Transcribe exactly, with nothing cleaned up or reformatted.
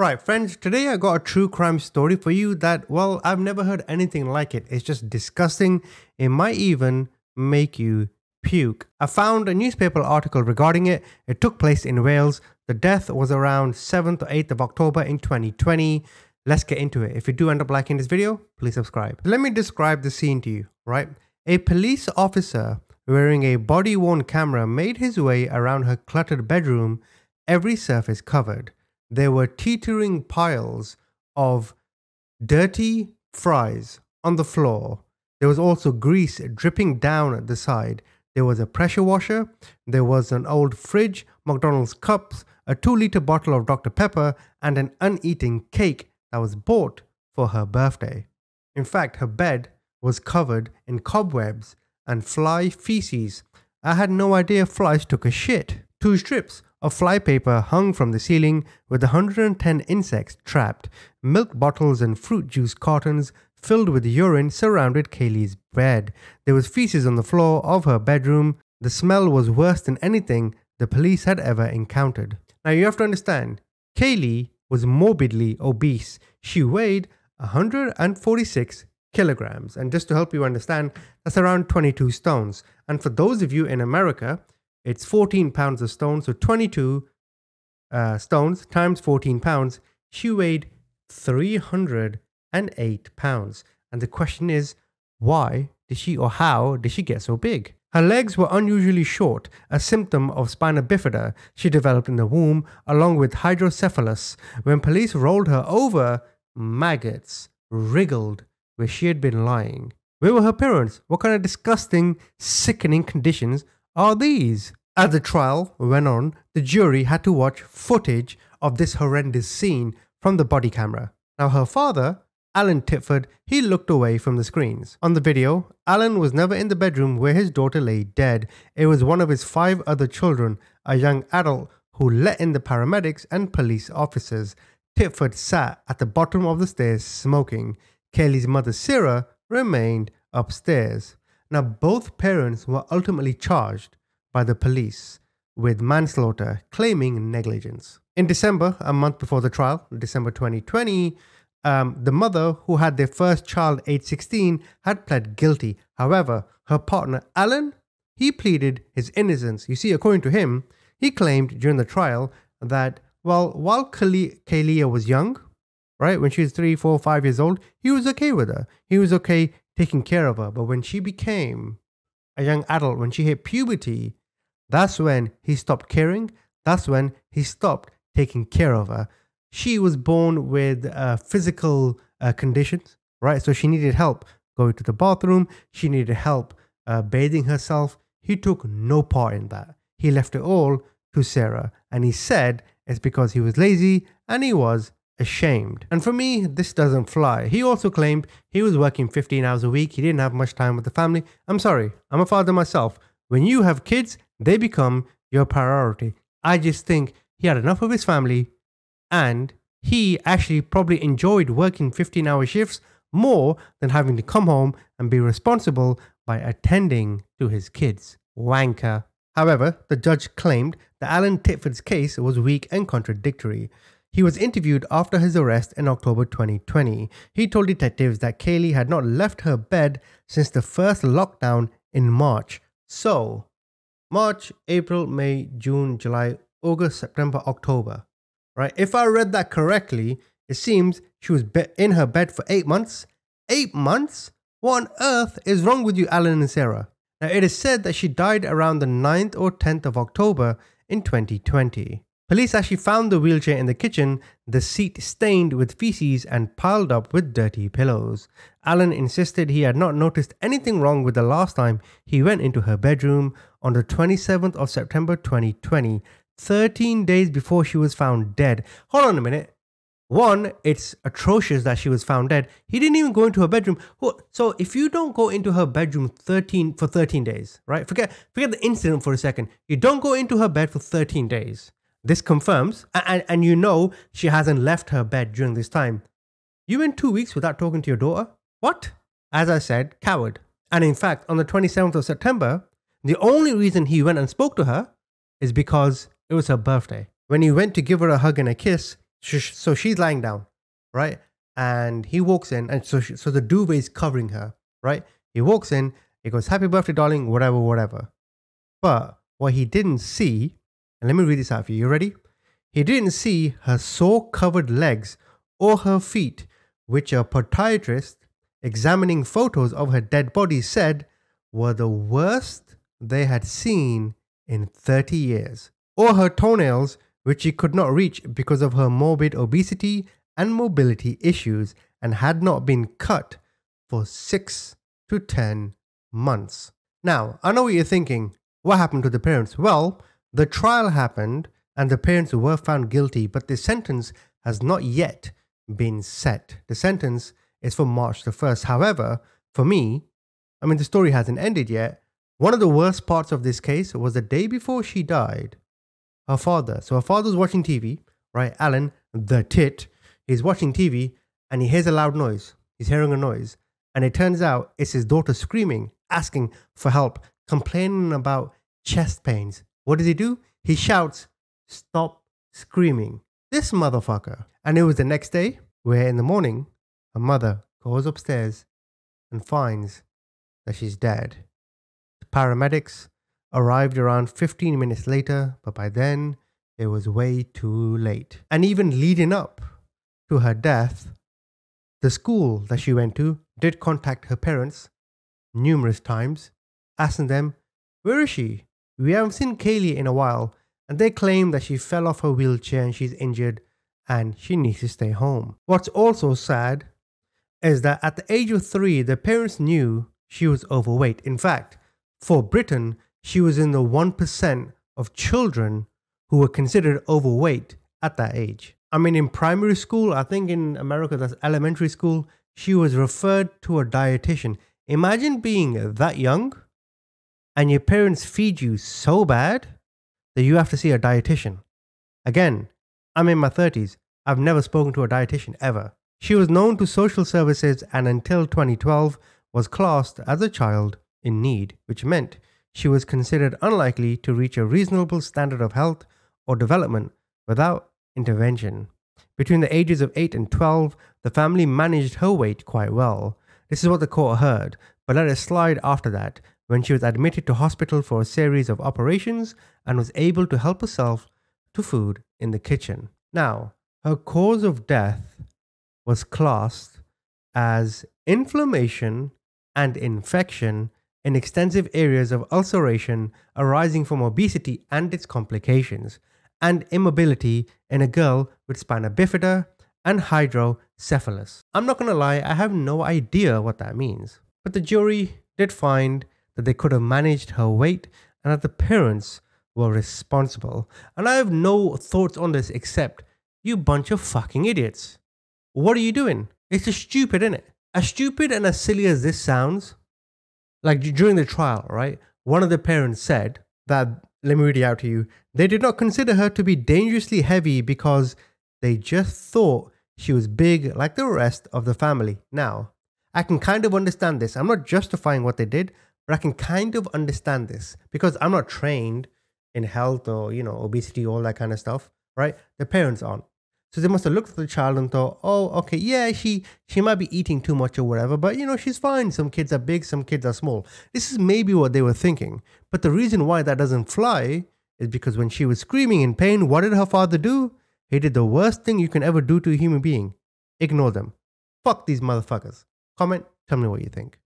Right friends, today I got a true crime story for you that, well, I've never heard anything like it. It's just disgusting. It might even make you puke. I found a newspaper article regarding it. It took place in Wales. The death was around seventh or eighth of October in twenty twenty. Let's get into it. If you do end up liking this video, please subscribe. Let me describe the scene to you, right? A police officer wearing a body-worn camera made his way around her cluttered bedroom, every surface covered. There were teetering piles of dirty fries on the floor. There was also grease dripping down at the side. There was a pressure washer. There was an old fridge, McDonald's cups, a two-liter bottle of Doctor Pepper, and an uneaten cake that was bought for her birthday. In fact, her bed was covered in cobwebs and fly feces. I had no idea flies took a shit. Two strips of fly paper hung from the ceiling with one hundred ten insects trapped. Milk bottles and fruit juice cartons filled with urine surrounded Kaylea's bed. There was feces on the floor of her bedroom. The smell was worse than anything the police had ever encountered. Now you have to understand, Kaylea was morbidly obese. She weighed one hundred forty-six kilograms. And just to help you understand, that's around twenty-two stones. And for those of you in America, it's fourteen pounds of stone, so twenty-two uh, stones times fourteen pounds. She weighed three hundred eight pounds. And the question is, why did she or how did she get so big? Her legs were unusually short, a symptom of spina bifida she developed in the womb, along with hydrocephalus. When police rolled her over, maggots wriggled where she had been lying. Where were her parents? What kind of disgusting, sickening conditions are these? As the trial went on, the jury had to watch footage of this horrendous scene from the body camera. Now her father, Alan Titford, he looked away from the screens. On the video, Alan was never in the bedroom where his daughter lay dead. It was one of his five other children, a young adult who let in the paramedics and police officers. Titford sat at the bottom of the stairs smoking. Kaylea's mother, Sarah, remained upstairs. Now, both parents were ultimately charged by the police with manslaughter, claiming negligence. In December, a month before the trial, December twenty twenty, um, the mother, who had their first child aged sixteen, had pled guilty. However, her partner, Alan, he pleaded his innocence. You see, according to him, he claimed during the trial that, well, while Kaylea was young, right, when she was three, four, five years old, he was okay with her. He was okay taking care of her. But when she became a young adult, when she hit puberty, that's when he stopped caring. That's when he stopped taking care of her. She was born with uh, physical uh, conditions, right? So she needed help going to the bathroom. She needed help uh, bathing herself. He took no part in that. He left it all to Sarah. And he said it's because he was lazy and he was ashamed. And for me, this doesn't fly. He also claimed he was working fifteen hours a week. He didn't have much time with the family. I'm sorry, I'm a father myself. When you have kids, they become your priority. I just think he had enough of his family, and he actually probably enjoyed working fifteen hour shifts more than having to come home and be responsible by attending to his kids. Wanker. However, the judge claimed that Alan Titford's case was weak and contradictory. He was interviewed after his arrest in October twenty twenty. He told detectives that Kaylea had not left her bed since the first lockdown in March. So, March, April, May, June, July, August, September, October. Right? If I read that correctly, it seems she was in her bed for eight months. Eight months? What on earth is wrong with you, Alan and Sarah? Now, it is said that she died around the ninth or tenth of October in twenty twenty. Police actually found the wheelchair in the kitchen, the seat stained with feces and piled up with dirty pillows. Alan insisted he had not noticed anything wrong with the last time he went into her bedroom on the twenty-seventh of September twenty twenty, thirteen days before she was found dead. Hold on a minute. One, it's atrocious that she was found dead. He didn't even go into her bedroom. So if you don't go into her bedroom thirteen for thirteen days, right? Forget, forget the incident for a second. You don't go into her bed for thirteen days. This confirms, and, and you know she hasn't left her bed during this time. You went two weeks without talking to your daughter? What? As I said, coward. And in fact, on the twenty-seventh of September, the only reason he went and spoke to her is because it was her birthday. When he went to give her a hug and a kiss, So she's lying down, right? And he walks in, and so she, so the duvet is covering her, right? He walks in, he goes, "Happy birthday, darling," whatever, whatever. But what he didn't see, and let me read this out for you. You ready? He didn't see her sore-covered legs or her feet, which a podiatrist examining photos of her dead body said were the worst they had seen in thirty years, or her toenails, which she could not reach because of her morbid obesity and mobility issues and had not been cut for six to ten months. Now, I know what you're thinking, what happened to the parents? Well, the trial happened and the parents were found guilty, but the sentence has not yet been set. The sentence is for March the first. However, for me, I mean, the story hasn't ended yet. One of the worst parts of this case was the day before she died, her father. So her father's watching T V, right? Alan, the tit, he's watching T V and he hears a loud noise. He's hearing a noise. And it turns out it's his daughter screaming, asking for help, complaining about chest pains. What does he do? He shouts, "Stop screaming." This motherfucker. And it was the next day where in the morning, her mother goes upstairs and finds that she's dead. The paramedics arrived around fifteen minutes later, but by then it was way too late. And even leading up to her death, the school that she went to did contact her parents numerous times, asking them, "Where is she? We haven't seen Kaylea in a while." And they claim that she fell off her wheelchair and she's injured and she needs to stay home. What's also sad is that at the age of three, the parents knew she was overweight. In fact, for Britain, she was in the one percent of children who were considered overweight at that age. I mean, in primary school, I think in America, that's elementary school, she was referred to a dietitian. Imagine being that young and your parents feed you so bad that you have to see a dietitian. Again, I'm in my thirties. I've never spoken to a dietitian ever. She was known to social services and until twenty twelve was classed as a child in need, which meant she was considered unlikely to reach a reasonable standard of health or development without intervention. Between the ages of eight and twelve, the family managed her weight quite well. This is what the court heard, but let it slide after that, when she was admitted to hospital for a series of operations and was able to help herself to food in the kitchen. Now, her cause of death was classed as inflammation and infection in extensive areas of ulceration arising from obesity and its complications, and immobility in a girl with spina bifida and hydrocephalus. I'm not gonna lie, I have no idea what that means, but the jury did find that they could have managed her weight and that the parents were responsible. And I have no thoughts on this except, you bunch of fucking idiots. What are you doing? It's just stupid, isn't it? As stupid and as silly as this sounds, like during the trial, right? One of the parents said that, let me read it out to you, they did not consider her to be dangerously heavy because they just thought she was big like the rest of the family. Now, I can kind of understand this. I'm not justifying what they did, but I can kind of understand this because I'm not trained in health or, you know, obesity, all that kind of stuff, right? The parents aren't. So they must have looked at the child and thought, oh, okay, yeah, she, she might be eating too much or whatever, but, you know, she's fine. Some kids are big, some kids are small. This is maybe what they were thinking. But the reason why that doesn't fly is because when she was screaming in pain, what did her father do? He did the worst thing you can ever do to a human being. Ignore them. Fuck these motherfuckers. Comment, tell me what you think.